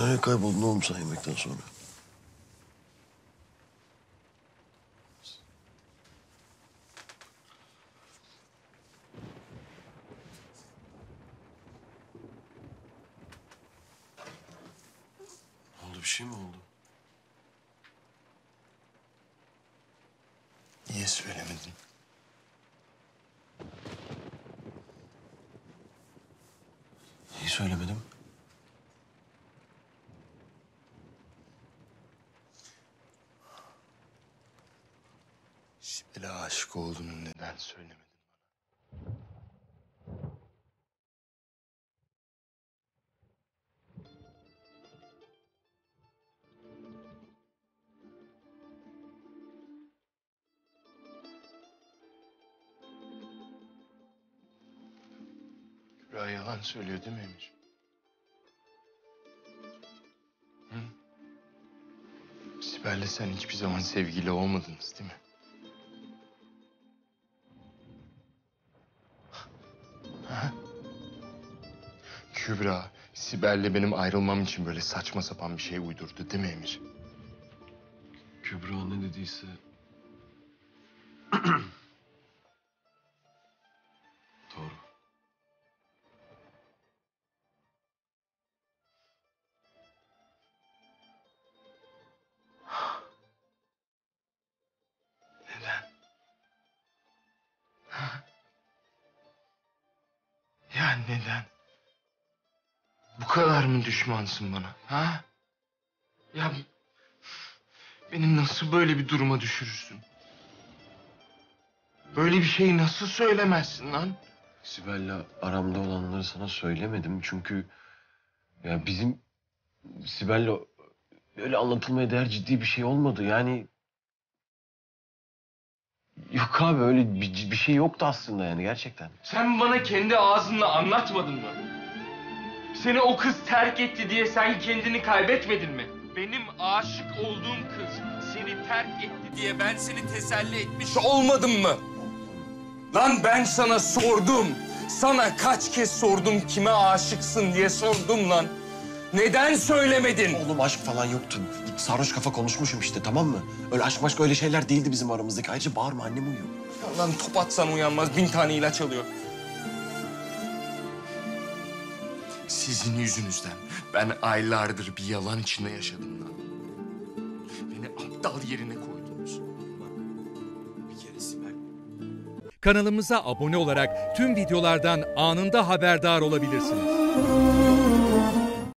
Nereye kayboldun oğlum sen yemekten sonra? Ne oldu, bir şey mi oldu? Niye söylemedin? Niye söylemedim? Sibel'e aşık olduğunu neden söylemedin bana? Kübra yalan söylüyor değil mi Emir? Sibel'le sen hiçbir zaman sevgili olmadınız değil mi? Kübra, Sibel'le benim ayrılmam için böyle saçma sapan bir şey uydurdu değil mi Emir? Kübra ne dediyse... Doğru. Neden? Ya neden? Bu kadar mı düşmansın bana, ha? Ya beni nasıl böyle bir duruma düşürürsün? Böyle bir şeyi nasıl söylemezsin lan? Sibel'le aramda olanları sana söylemedim çünkü... ...ya bizim Sibel'le öyle anlatılmaya değer ciddi bir şey olmadı yani... Yok abi öyle bir şey yoktu aslında yani gerçekten. Sen bana kendi ağzınla anlatmadın mı? Seni o kız terk etti diye sen kendini kaybetmedin mi? Benim aşık olduğum kız seni terk etti diye ben seni teselli etmiş olmadım mı? Lan ben sana sordum. Sana kaç kez sordum kime aşıksın diye sordum lan. Neden söylemedin? Oğlum aşk falan yoktu. Sarhoş kafa konuşmuşum işte tamam mı? Öyle aşk başka öyle şeyler değildi bizim aramızdaki. Ayrıca bağırma annem uyuyor. Ya lan top atsan uyanmaz 1000 tane ilaç alıyor. Sizin yüzünüzden ben aylardır bir yalan içinde yaşadım lan. Beni aptal yerine koydunuz. Bir kere Sibel. Kanalımıza abone olarak tüm videolardan anında haberdar olabilirsiniz.